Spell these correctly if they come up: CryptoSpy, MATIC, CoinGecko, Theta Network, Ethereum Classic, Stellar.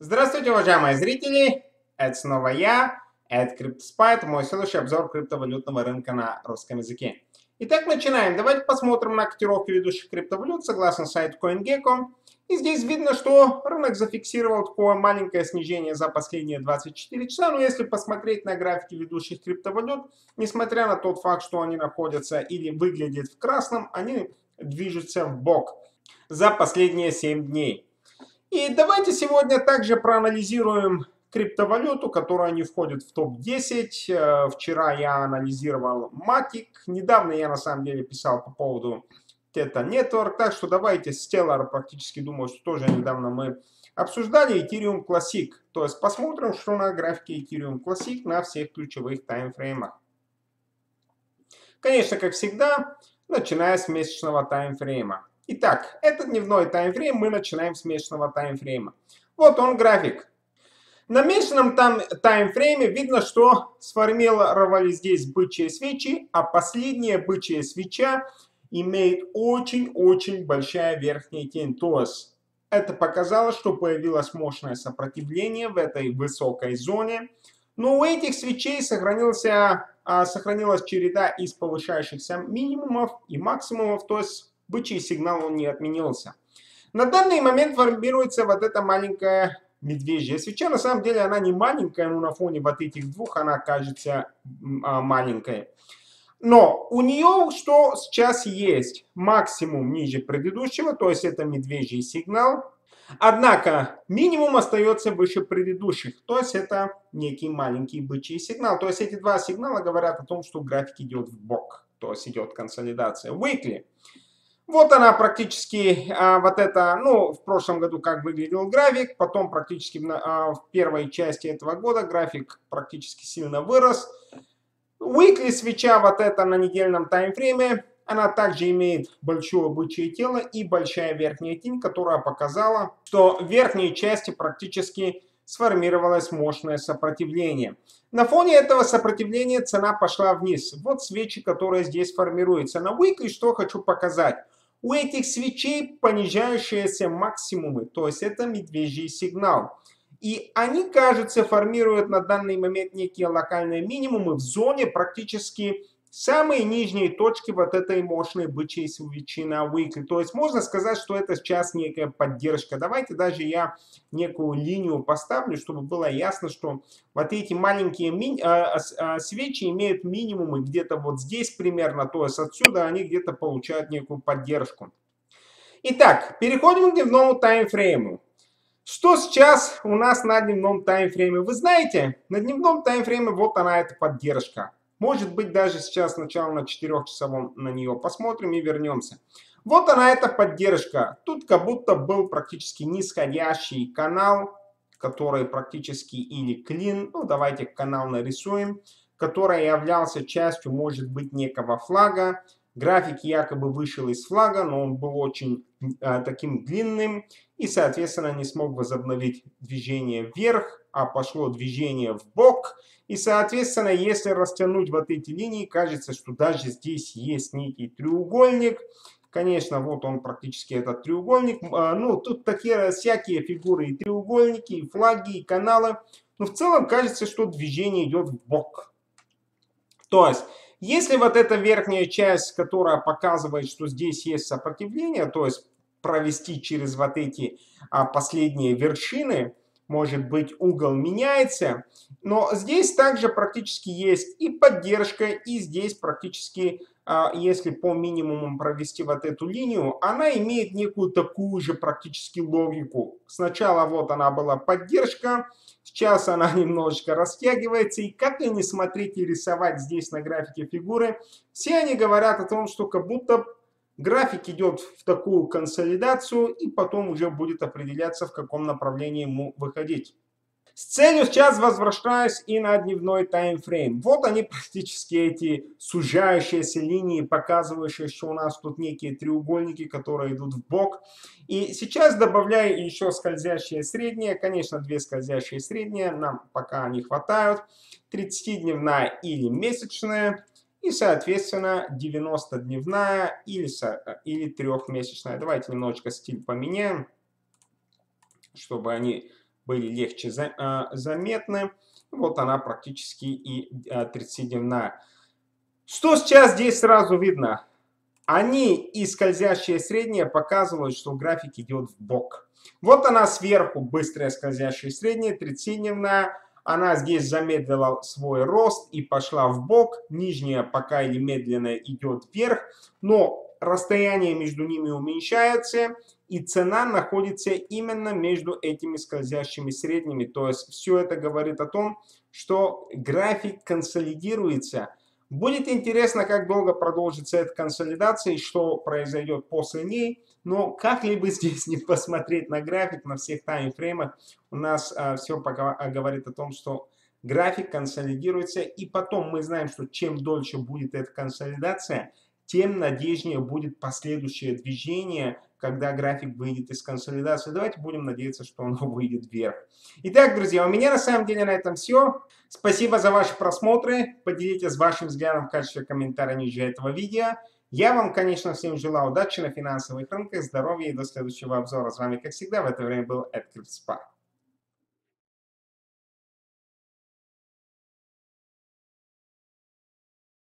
Здравствуйте, уважаемые зрители! Это снова я, это CryptoSpy, это мой следующий обзор криптовалютного рынка на русском языке. Итак, начинаем. Давайте посмотрим на котировки ведущих криптовалют согласно сайту CoinGecko. И здесь видно, что рынок зафиксировал такое маленькое снижение за последние 24 часа. Но если посмотреть на графики ведущих криптовалют, несмотря на тот факт, что они находятся или выглядят в красном, они движутся вбок за последние 7 дней. И давайте сегодня также проанализируем криптовалюту, которая не входит в топ-10. Вчера я анализировал MATIC. Недавно я на самом деле писал по поводу Theta Network. Так что давайте Stellar, практически думаю, что тоже недавно мы обсуждали Ethereum Classic. То есть посмотрим, что на графике Ethereum Classic на всех ключевых таймфреймах. Конечно, как всегда, начиная с месячного таймфрейма. Итак, это дневной таймфрейм, мы начинаем с месячного таймфрейма. Вот он график. На месячном таймфрейме видно, что сформировали здесь бычьи свечи, а последняя бычья свеча имеет очень-очень большая верхняя тень. То есть это показало, что появилось мощное сопротивление в этой высокой зоне. Но у этих свечей сохранилась череда из повышающихся минимумов и максимумов, то есть бычий сигнал он не отменился. На данный момент формируется вот эта маленькая медвежья свеча. На самом деле она не маленькая, но на фоне вот этих двух она кажется маленькой. Но у нее что сейчас есть? Максимум ниже предыдущего, то есть это медвежий сигнал. Однако минимум остается выше предыдущих, то есть это некий маленький бычий сигнал. То есть эти два сигнала говорят о том, что график идет вбок, то есть идет консолидация. Weekly. Вот она практически, вот это, ну, в прошлом году как выглядел график, потом практически в первой части этого года график практически сильно вырос. Weekly свеча вот это на недельном таймфрейме, она также имеет большое бычье тело и большая верхняя тень, которая показала, что в верхней части практически сформировалось мощное сопротивление. На фоне этого сопротивления цена пошла вниз. Вот свечи, которые здесь формируются. На Weekly что хочу показать. У этих свечей понижающиеся максимумы, то есть это медвежий сигнал. И они, кажется, формируют на данный момент некие локальные минимумы в зоне практически самые нижние точки вот этой мощной бычьей свечи на Weekly. То есть можно сказать, что это сейчас некая поддержка. Давайте даже я некую линию поставлю, чтобы было ясно, что вот эти маленькие свечи имеют минимумы где-то вот здесь примерно. То есть отсюда они где-то получают некую поддержку. Итак, переходим к дневному таймфрейму. Что сейчас у нас на дневном таймфрейме? Вы знаете, на дневном таймфрейме вот она, эта поддержка. Может быть, даже сейчас сначала на 4-часовом на нее посмотрим и вернемся. Вот она, эта поддержка. Тут как будто был практически нисходящий канал, который практически или клин, ну давайте канал нарисуем, который являлся частью, может быть, некого флага. График якобы вышел из флага, но он был очень таким длинным и, соответственно, не смог возобновить движение вверх, а пошло движение вбок. И, соответственно, если растянуть вот эти линии, кажется, что даже здесь есть некий треугольник. Конечно, вот он практически этот треугольник. Ну, тут такие всякие фигуры и треугольники, и флаги, и каналы. Но в целом кажется, что движение идет вбок. То есть если вот эта верхняя часть, которая показывает, что здесь есть сопротивление, то есть провести через вот эти последние вершины, может быть, угол меняется, но здесь также практически есть и поддержка, и здесь практически, если по минимуму провести вот эту линию, она имеет некую такую же практически логику. Сначала вот она была поддержка. Сейчас она немножечко растягивается, и как и не смотреть и рисовать здесь на графике фигуры, все они говорят о том, что как будто график идет в такую консолидацию, и потом уже будет определяться, в каком направлении ему выходить. С целью сейчас возвращаюсь и на дневной таймфрейм. Вот они практически эти сужающиеся линии, показывающие, что у нас тут некие треугольники, которые идут вбок. И сейчас добавляю еще скользящие средние. Конечно, две скользящие средние нам пока не хватают. 30-дневная или месячная. И, соответственно, 90-дневная или 3-месячная. Давайте немножечко стиль поменяем, чтобы они были легче заметны. Вот она практически и 30-дневная. Что сейчас здесь сразу видно? Они и скользящее среднее показывают, что график идет вбок. Вот она сверху, быстрая скользящая средняя, 30-дневная. Она здесь замедлила свой рост и пошла вбок. Нижняя пока или медленно идет вверх, но расстояние между ними уменьшается, и цена находится именно между этими скользящими средними. То есть все это говорит о том, что график консолидируется. Будет интересно, как долго продолжится эта консолидация и что произойдет после ней. Но как-либо здесь не посмотреть на график, на всех таймфреймах, у нас все пока говорит о том, что график консолидируется. И потом мы знаем, что чем дольше будет эта консолидация, тем надежнее будет последующее движение, когда график выйдет из консолидации. Давайте будем надеяться, что он выйдет вверх. Итак, друзья, у меня на самом деле на этом все. Спасибо за ваши просмотры. Поделитесь вашим взглядом в качестве комментария ниже этого видео. Я вам, конечно, всем желаю удачи на финансовых рынках, здоровья и до следующего обзора. С вами, как всегда, в это время был CryptoSpy.